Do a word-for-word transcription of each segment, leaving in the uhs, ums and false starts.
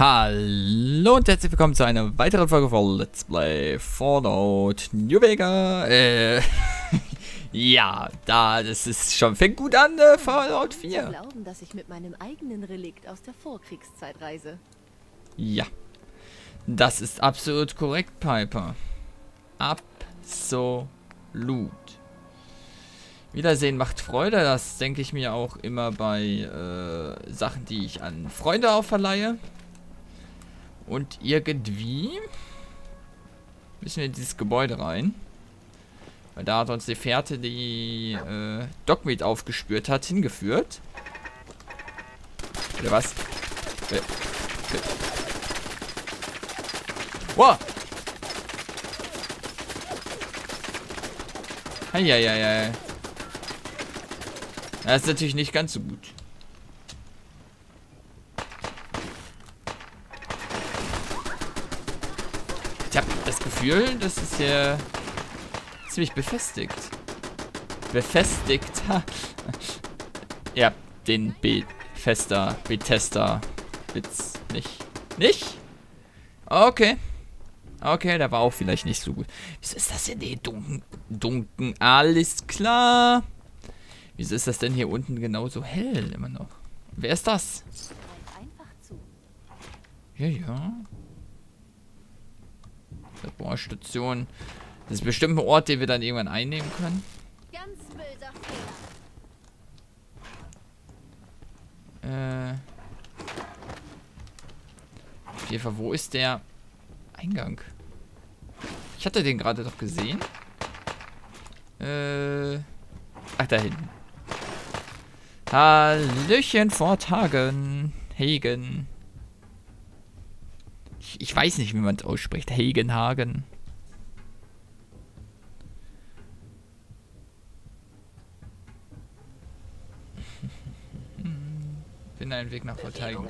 Hallo und herzlich willkommen zu einer weiteren Folge von Let's Play Fallout New Vegas. Äh, ja, da, das ist schon, fängt gut an, äh, Fallout vier. Ich kann nicht glauben, dass ich mit meinem eigenen Relikt aus der Vorkriegszeit reise. Ja, das ist absolut korrekt, Piper. Absolut. Wiedersehen macht Freude, das denke ich mir auch immer bei äh, Sachen, die ich an Freunde auch verleihe. Und irgendwie müssen wir in dieses Gebäude rein. Weil da hat uns die Fährte, die äh, Dogmeat aufgespürt hat, hingeführt. Oder was? Äh, äh. Wow! Heieiei. Das ist natürlich nicht ganz so gut. Ich habe das Gefühl, das ist hier ziemlich befestigt. Befestigt. Ja, den Bethesda, Bethesda Witz nicht. Nicht? Okay. Okay, der war auch vielleicht nicht so gut. Wieso ist das denn hier dunkel? Dunkel, alles klar. Wieso ist das denn hier unten genauso hell immer noch? Wer ist das? Ja, ja. Bohrstation. Das ist bestimmt ein Ort, den wir dann irgendwann einnehmen können. Ganz böser Fehler. Äh. Auf jeden Fall, wo ist der Eingang? Ich hatte den gerade doch gesehen. Äh. Ach, da hinten. Hallöchen, Fort Hagen. Hagen. Ich weiß nicht, wie man es ausspricht. Hagen, Hagen. Bin einen Weg nach Fort Hagen.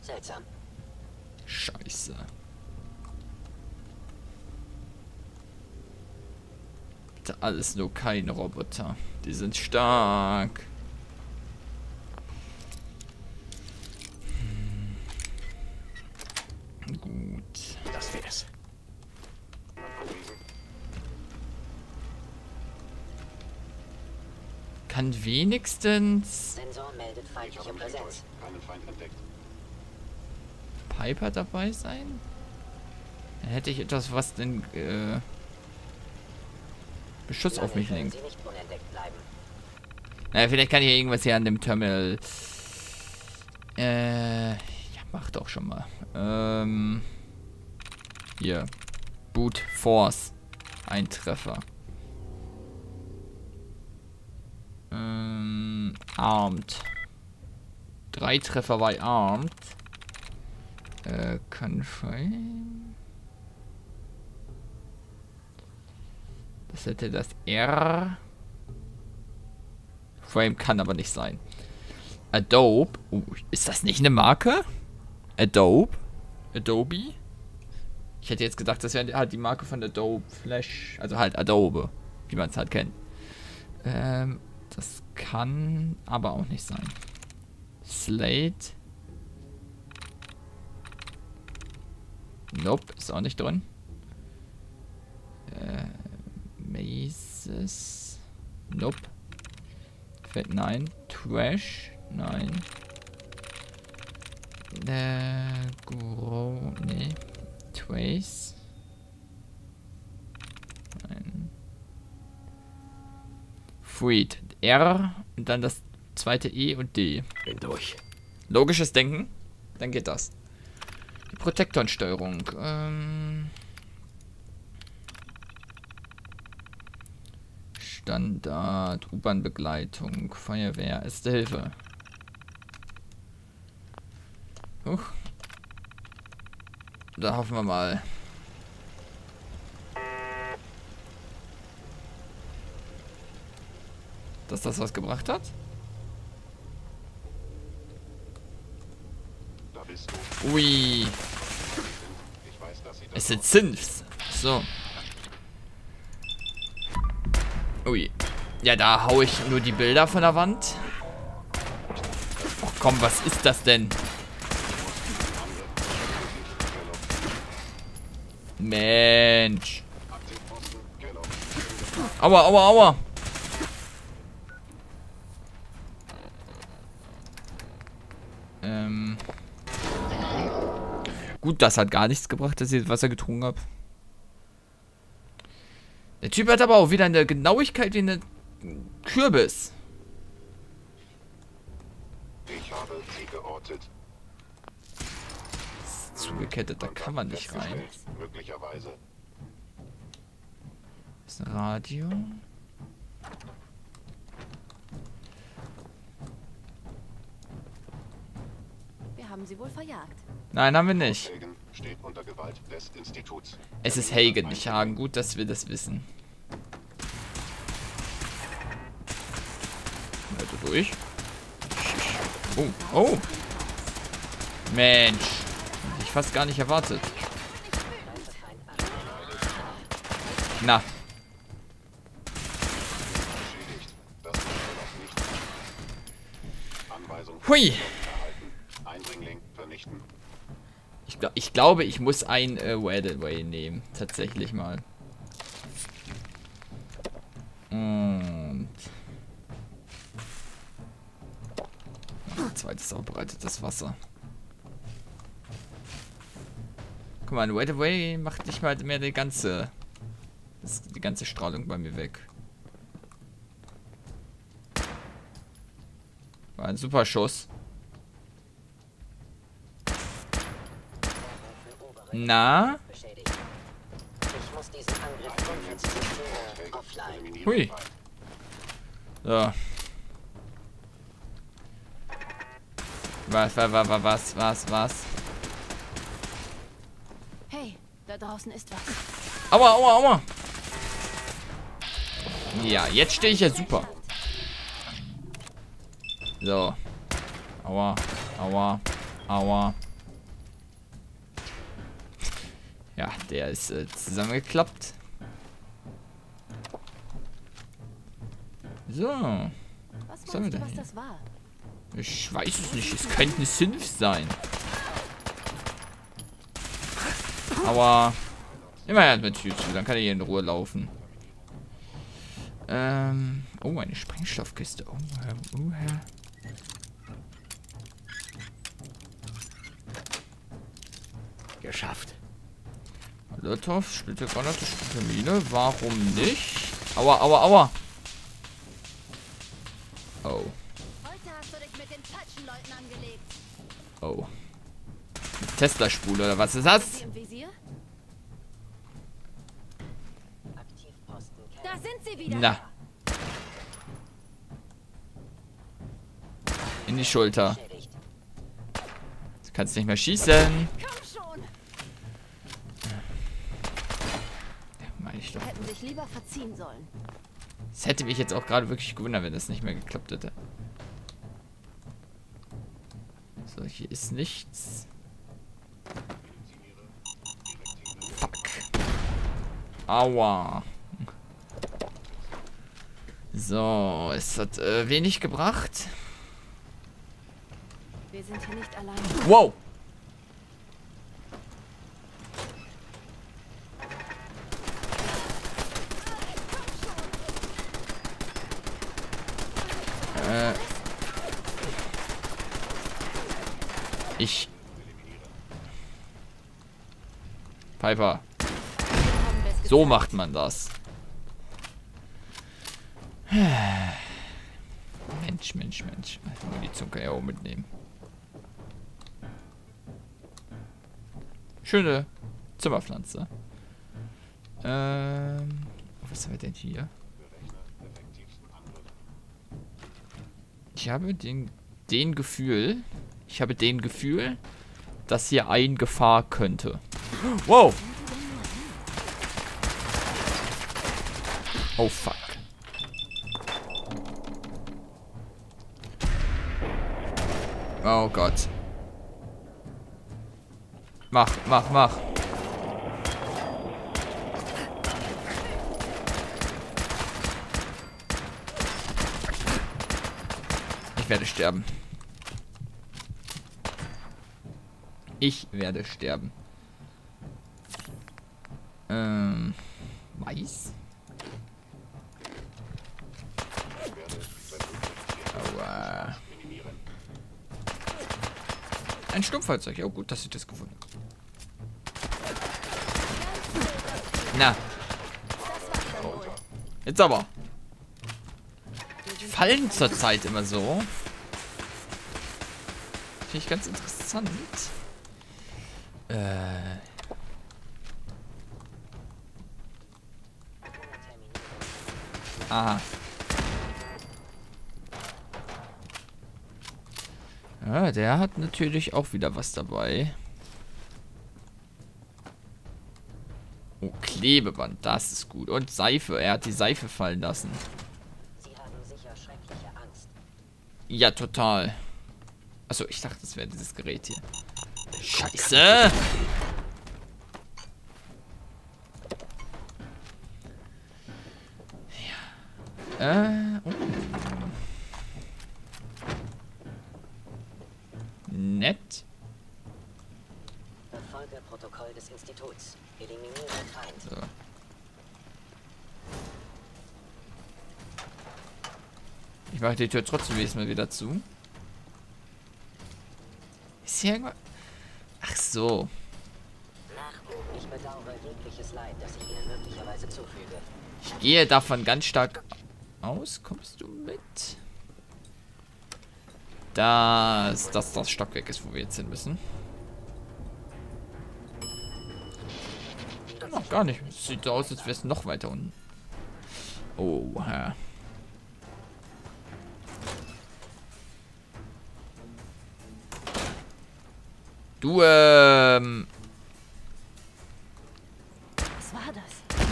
Seltsam. Scheiße. Alles nur keine Roboter. Die sind stark. Gut. Das wär's. Kann wenigstens. Sensor meldet feindliche Präsenz. Piper dabei sein? Dann hätte ich etwas, was den äh, Beschuss auf mich lenkt. Naja, vielleicht kann ich irgendwas hier an dem Terminal. Äh. Mach doch schon mal. Ähm. Hier. Boot Force. Ein Treffer. Ähm. Armed. Drei Treffer bei Armed. Äh, Confirm. Das hätte das R. Frame kann aber nicht sein. Adobe. Uh, ist das nicht eine Marke? Adobe? Adobe? Ich hätte jetzt gedacht, das wäre halt die Marke von Adobe Flash. Also halt Adobe, wie man es halt kennt. Ähm, das kann aber auch nicht sein. Slate. Nope, ist auch nicht drin. Äh, Maces. Nope. Fett, nein. Trash. Nein. Äh, Guru, nee. Trace. Nein. Freed. R und dann das zweite E und D. Bin durch. Logisches Denken? Dann geht das. Die Protektorensteuerung. Ähm. Standard. U-Bahn-Begleitung. Feuerwehr. Erste Hilfe. Uh. Da hoffen wir mal. Dass das was gebracht hat? Da bist du. Ui. Ich weiß, dass sie das es sind Synths. So. Ui. Ja, da hau ich nur die Bilder von der Wand. Oh komm, was ist das denn? Mensch. Aua, aua, aua. Ähm. Gut, das hat gar nichts gebracht, dass ich Wasser getrunken habe. Der Typ hat aber auch wieder eine Genauigkeit wie eine Kürbis. Ich habe sie geortet. Das ist zugekettet, da kann man nicht rein. Möglicherweise. Das ist ein Radio. Wir haben sie wohl verjagt. Nein, haben wir nicht. Hagen steht unter Gewalt des Instituts. Es ist Hagen, nicht Hagen. Gut, dass wir das wissen. Also durch. Oh, oh. Mensch. Hätte ich fast gar nicht erwartet. Na. Hui. Ich, glaub, ich glaube, ich muss ein äh, RadAway nehmen. Tatsächlich mal. Und. Zweites aufbereitetes Wasser. Guck mal, ein RadAway macht nicht mal mehr die ganze. Das, die ganze Strahlung bei mir weg. War ein super Schuss. Na? Hui. So. Was, was, was, was, was, was? Hey, da draußen ist was. Aua, aua, aua. Ja, jetzt stehe ich ja super. So. Aua, aua, aua. Ja, der ist äh, zusammengeklappt. So. Was soll das? Das war? Ich weiß es nicht. Es könnte eine Synth sein. Aber immerhin hat man Tüte. Dann kann er hier in Ruhe laufen. Ähm. Oh, eine Sprengstoffkiste. Oh, Herr. Oh, Herr. Geschafft. Molotow, spielte Granate, spielte Mine. Warum nicht? Aua, aua, aua. Oh. Oh. Tesla-Spule oder was ist das? Da sind sie wieder. Na. In die Schulter. Du kannst nicht mehr schießen. Hätten sich lieber verziehen sollen. Das hätte mich jetzt auch gerade wirklich gewundert, wenn das nicht mehr geklappt hätte. So, hier ist nichts. Fuck. Aua. So, es hat äh, wenig gebracht. Wir sind hier nicht allein. Wow. Ich. Piper. So macht man das. Mensch, Mensch, Mensch. Nur die Zucker ja auch mitnehmen. Schöne Zimmerpflanze. Ähm. Was haben wir denn hier? Ich habe den, den Gefühl. Ich habe den Gefühl, dass hier ein Gefahr könnte. Wow! Oh fuck. Oh Gott. Mach, mach, mach. Ich werde sterben. Ich werde sterben. Ähm, weiß. Aua. Ein Sturmfahrzeug. Oh gut, dass ich das gefunden habe. Na. Oh. Jetzt aber. Fallen zurzeit immer so. Finde ich ganz interessant. Äh. Aha. Ja, der hat natürlich auch wieder was dabei. Oh, Klebeband, das ist gut. Und Seife, er hat die Seife fallen lassen. Sie haben sicher schreckliche Angst. Ja, total. Achso, ich dachte, das wäre dieses Gerät hier. Scheiße! Ja. Äh, oh. Nett. Verfolge Protokoll des Instituts. Eliminiere Feind. So. Ich mache die Tür trotzdem nächstes Mal wieder zu. Ist hier irgendwas? Ach so. Ich bedauere jegliches Leid, das ich Ihnen möglicherweise zufüge. Ich gehe davon ganz stark aus. Kommst du mit? Dass das, das Stockwerk ist, wo wir jetzt hin müssen. Noch gar nicht. Sieht so aus, als wäre es noch weiter unten. Oh, Herr. Du, ähm... Was war das?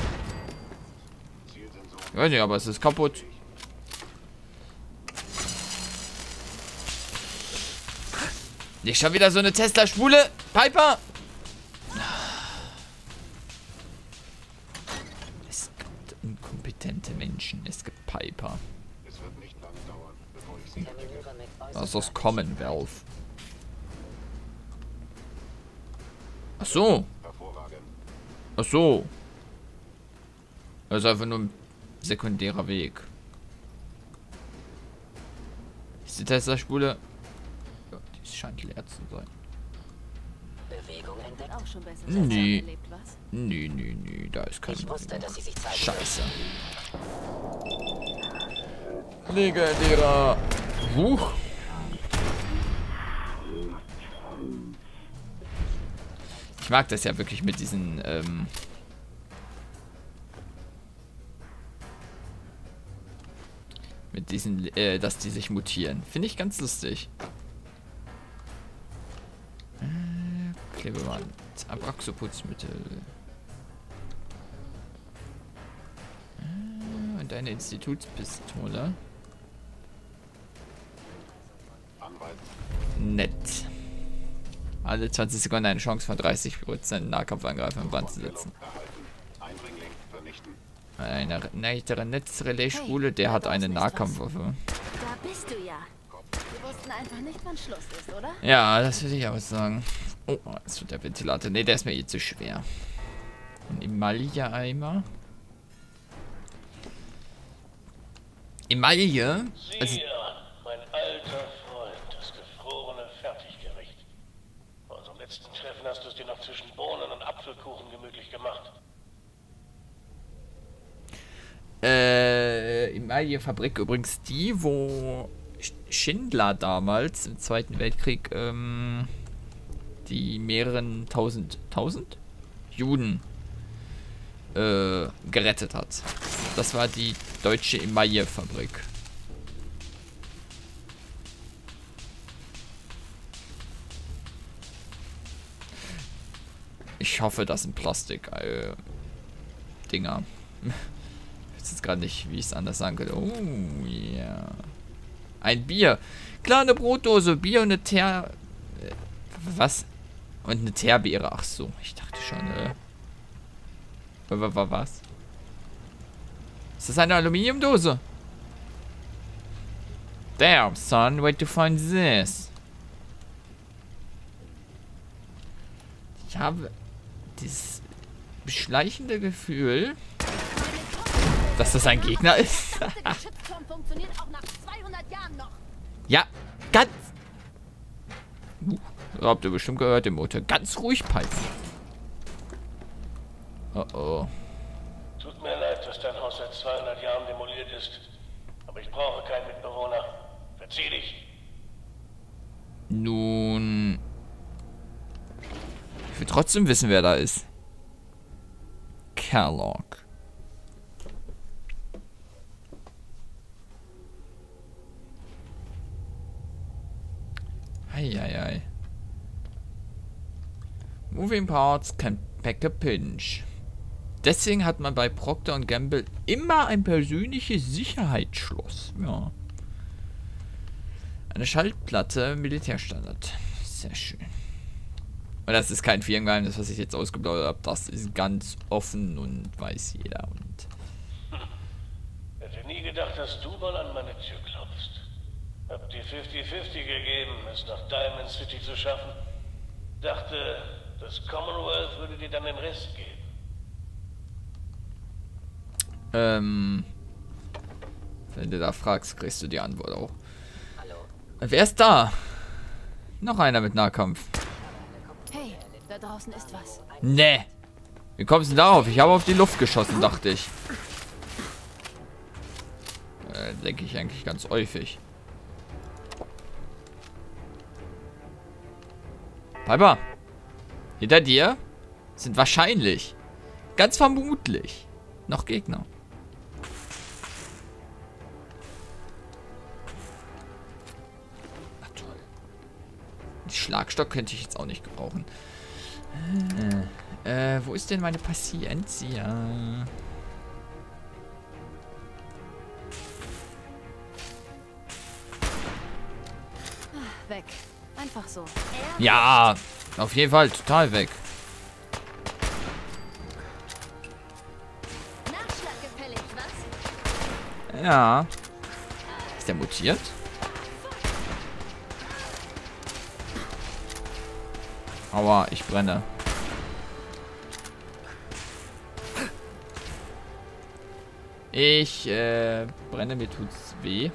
Ich weiß nicht, aber es ist kaputt. Nicht schon wieder so eine Tesla-Spule? Piper! Es gibt inkompetente Menschen. Es gibt Piper. Das ist das Commonwealth. Ach so. Ach so. Das ist einfach nur ein sekundärer Weg. Ist die Tesla-Spule? Ja, die scheint leer zu sein. Nee. Nee, nee, nee. Da ist kein. Ich wusste, dass sie sich zeigen. Scheiße. Legendärer. Huch. Ich mag das ja wirklich mit diesen, ähm... Mit diesen, äh, dass die sich mutieren. Finde ich ganz lustig. Äh, Klebeband. Abraxoputzmittel. Äh, und eine Institutspistole. Nett. Alle zwanzig Sekunden eine Chance von dreißig Prozent Nahkampfangreifer im Brand zu setzen. Eine weitere Netzrelais-Spule, der hat eine Nahkampfwaffe. Da bist du ja. Wir wussten einfach nicht, wann Schluss ist, oder? Ja, das würde ich auch sagen. Oh, jetzt wird der Ventilator. Ne, der ist mir eh zu schwer. Ein Emaille-Eimer. Emaille? Also. Hast du es dir noch zwischen Bohnen und Apfelkuchen gemütlich gemacht? Äh, Emaille-Fabrik übrigens die, wo Schindler damals im Zweiten Weltkrieg ähm, die mehreren tausend, tausend Juden äh, gerettet hat. Das war die deutsche Emaille-Fabrik. Ich hoffe, das sind Plastik-Dinger. Äh, ich weiß jetzt gerade nicht, wie ich es anders sagen könnte. Oh, ja. Yeah. Ein Bier. Klar, eine Brotdose, Bier und eine Ter... Äh, was? Und eine Teerbeere. Ach so, ich dachte schon, äh... Was? Ist das eine Aluminiumdose? Damn, son, where to find this? Ich habe... Dieses beschleichende Gefühl, dass das ein Gegner ist. Ja, ganz... Uh, habt ihr bestimmt gehört, den Motor. Ganz ruhig, Piper. Oh oh. Tut mir leid, dass dein Haus seit zweihundert Jahren demoliert ist. Aber ich brauche keinen Mitbewohner. Verzieh dich. Nun... Ich will trotzdem wissen, wer da ist. Kellogg. Eieiei. Moving Parts can pack a pinch. Deswegen hat man bei Procter und Gamble immer ein persönliches Sicherheitsschloss. Ja. Eine Schaltplatte, Militärstandard. Sehr schön. Und das ist kein Firmengeheimnis, was ich jetzt ausgeplaudert habe. Das ist ganz offen und weiß jeder. Und hätte nie gedacht, dass du mal an meine Tür klopfst. Hab dir fünfzig fünfzig gegeben, es nach Diamond City zu schaffen. Dachte, das Commonwealth würde dir dann den Rest geben. Ähm. Wenn du da fragst, kriegst du die Antwort auch. Hallo. Wer ist da? Noch einer mit Nahkampf. Hey, da draußen ist was. Nee. Wie kommst du darauf? Ich habe auf die Luft geschossen, dachte ich. Äh, denke ich eigentlich ganz häufig. Piper, hinter dir sind wahrscheinlich, ganz vermutlich, noch Gegner. Ach toll. Den Schlagstock könnte ich jetzt auch nicht gebrauchen. Äh, äh wo ist denn meine Paciencia? Weg. Einfach so. Ja, auf jeden Fall total weg. Ja. Ist der mutiert? Aua, ich brenne. Ich äh, brenne, mir tut's weh.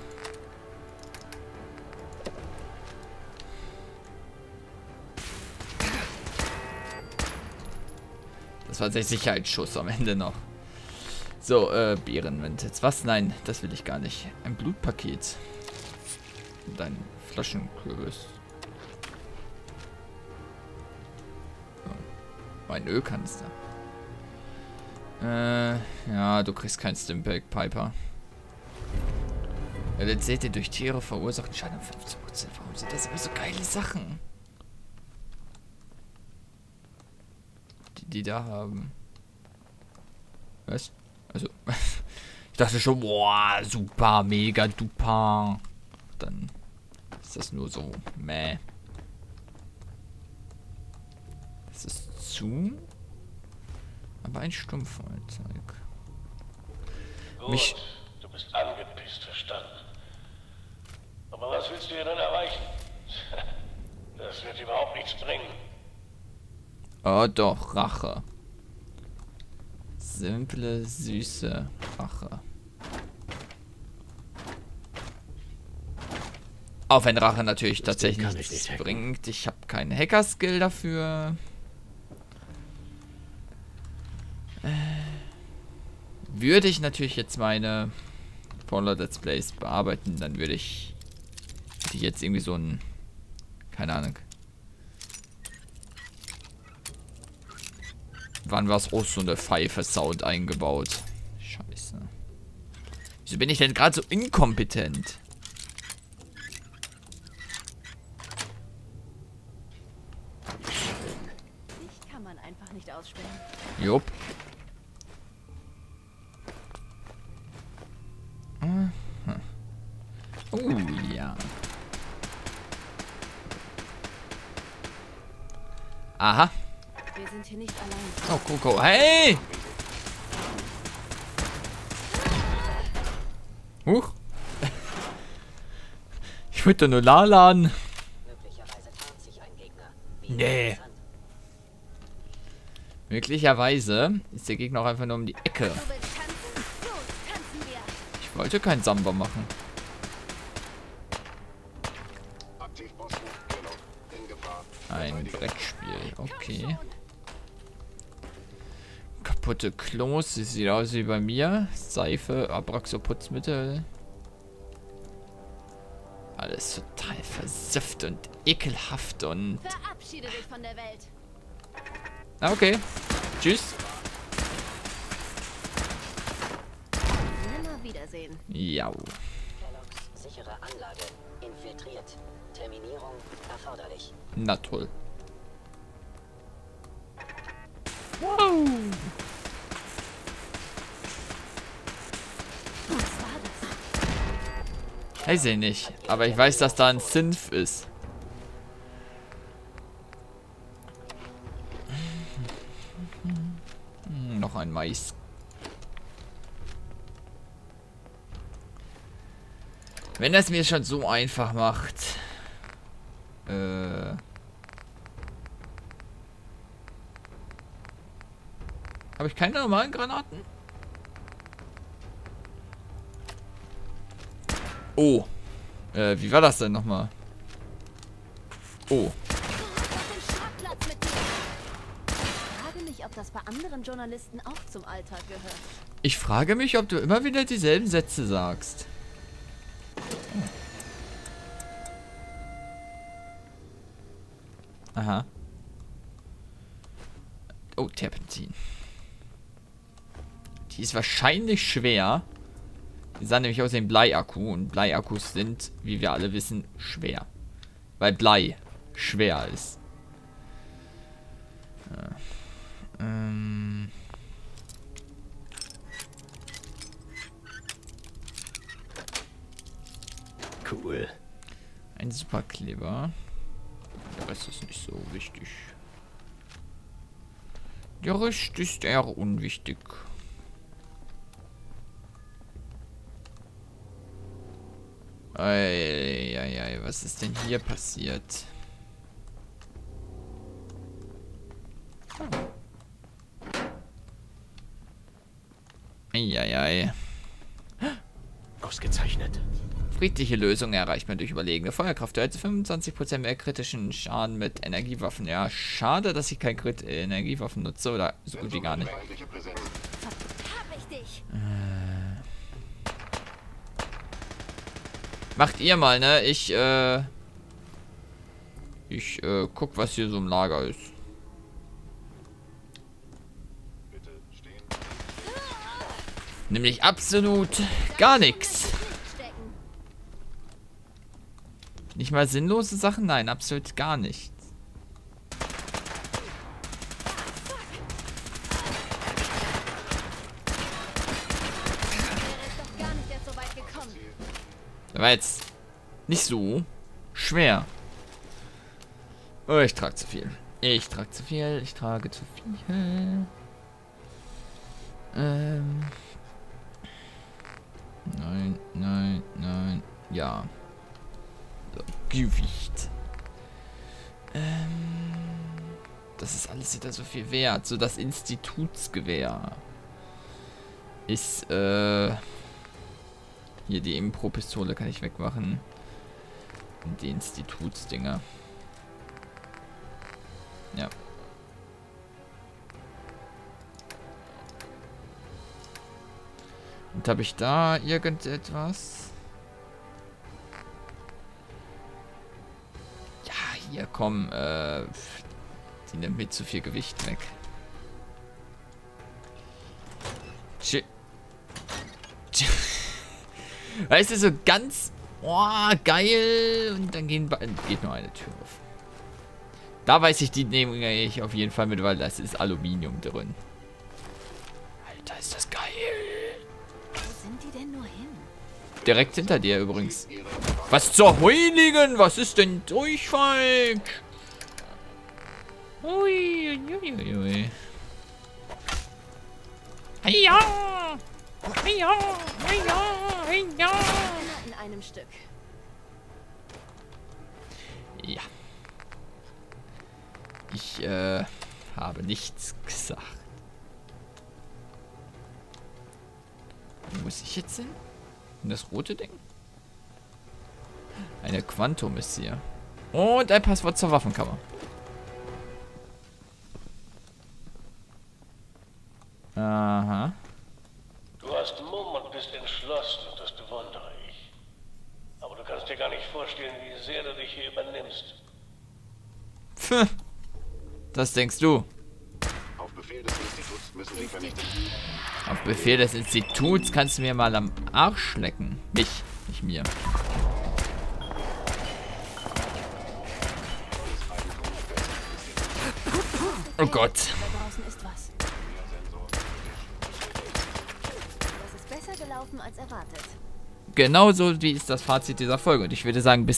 Das war der Sicherheitsschuss am Ende noch. So, äh, Bärenwind. Jetzt was? Nein, das will ich gar nicht. Ein Blutpaket. Und ein Flaschenkürbis. Oh, ein Ölkanister. Äh, ja, du kriegst kein Stimpack, Piper. Ja, jetzt seht ihr, durch Tiere verursachten Schaden um fünfzehn Prozent. Warum sind das immer so geile Sachen? Die da haben. Was? Also, ich dachte schon, boah, super, mega, duper. Dann ist das nur so, meh. Das ist zu. Aber ein Stummfeuerzeug. Gut, Mich du bist angepisst, verstanden. Aber was willst du hier denn erreichen? Das wird überhaupt nichts bringen. Oh doch, Rache. Simple, süße Rache. Auch wenn Rache natürlich tatsächlich nichts bringt. Ich habe keinen Hacker-Skill dafür. Würde ich natürlich jetzt meine Fallout Let's Plays bearbeiten, dann würde ich jetzt irgendwie so ein... Keine Ahnung. Wann war es auch so eine Pfeife-Sound eingebaut? Scheiße. Wieso bin ich denn gerade so inkompetent? Dich kann man einfach nicht aussperren. Jupp. Oh ja. Aha. Wir sind hier nicht allein. Oh, Coco. Hey! Huch. Ich würde nur Lalan. Möglicherweise tarnt sich ein Gegner. Nee. Möglicherweise ist der Gegner auch einfach nur um die Ecke. Ich wollte keinen Samba machen. Ein Brettspiel, okay. Kaputte Klos, das sieht aus wie bei mir. Seife, Abraxo-Putzmittel. Alles total versifft und ekelhaft und... Verabschiede dich von der Welt. Ah, okay. Tschüss. Nimmer Wiedersehen. Jau. Kellogg's sichere Anlage infiltriert. Terminierung erforderlich. Na toll. Wow. Weiß ich nicht, aber ich weiß, dass da ein Synth ist. Hm, noch ein Mais. Wenn das mir schon so einfach macht. Äh. Habe ich keine normalen Granaten? Oh. Äh, wie war das denn nochmal? Oh. Ich frage mich, ob du immer wieder dieselben Sätze sagst. Oh. Aha. Oh, Terpentin. Die ist wahrscheinlich schwer. Die sahen nämlich aus dem Bleiakku. Und Bleiakkus sind, wie wir alle wissen, schwer. Weil Blei schwer ist. Ja. Ähm. Cool. Ein Superkleber. Der Rest ist nicht so wichtig. Der Rest ist eher unwichtig. Eieiei, was ist denn hier passiert? Eieiei. Ausgezeichnet. Friedliche Lösung erreicht man durch überlegene Feuerkraftduelle. fünfundzwanzig Prozent mehr kritischen Schaden mit Energiewaffen. Ja, schade, dass ich kein Crit Energiewaffen nutze. Oder so gut wie gar nicht. Macht ihr mal, ne? Ich, äh... Ich, äh, guck, was hier so im Lager ist. Bitte stehen. Nämlich absolut gar nichts. Nicht mal sinnlose Sachen? Nein, absolut gar nichts. War jetzt nicht so schwer. Oh, ich trage zu viel. Ich trage zu viel. Ich trage zu viel. Ähm. Nein, nein, nein. Ja. So, Gewicht. Ähm. Das ist alles wieder so viel wert. So, das Institutsgewehr ist, äh... Hier, die Impro-Pistole kann ich wegmachen. Und die Institutsdinger. Ja. Und habe ich da irgendetwas? Ja, hier, komm. Äh, die nimmt mir zu viel Gewicht weg. Shit. Weißt du, so ganz... Oh, geil. Und dann gehen, geht nur eine Tür auf. Da weiß ich, die nehme ich auf jeden Fall mit, weil das ist Aluminium drin. Alter, ist das geil. Wo sind die denn nur hin? Direkt hinter dir übrigens. Was zur Heiligen? Was ist denn durch falsch? Ui, ui, ui, ui. Hiya! Hiya! Hiya! Ja. In einem Stück. Ja. Ich äh, habe nichts gesagt. Wo muss ich jetzt hin? In das rote Ding? Eine Quantum ist hier. Und ein Passwort zur Waffenkammer. Aha. Du hast Mumm und bist entschlossen, das bewundere ich. Aber du kannst dir gar nicht vorstellen, wie sehr du dich hier übernimmst. Pfff. Das denkst du. Auf Befehl des Instituts müssen sie vernichtet. Auf Befehl des Instituts kannst du mir mal am Arsch lecken. Mich, nicht mir. Oh Gott. Genau so wie ist das Fazit dieser Folge. Und ich würde sagen, bis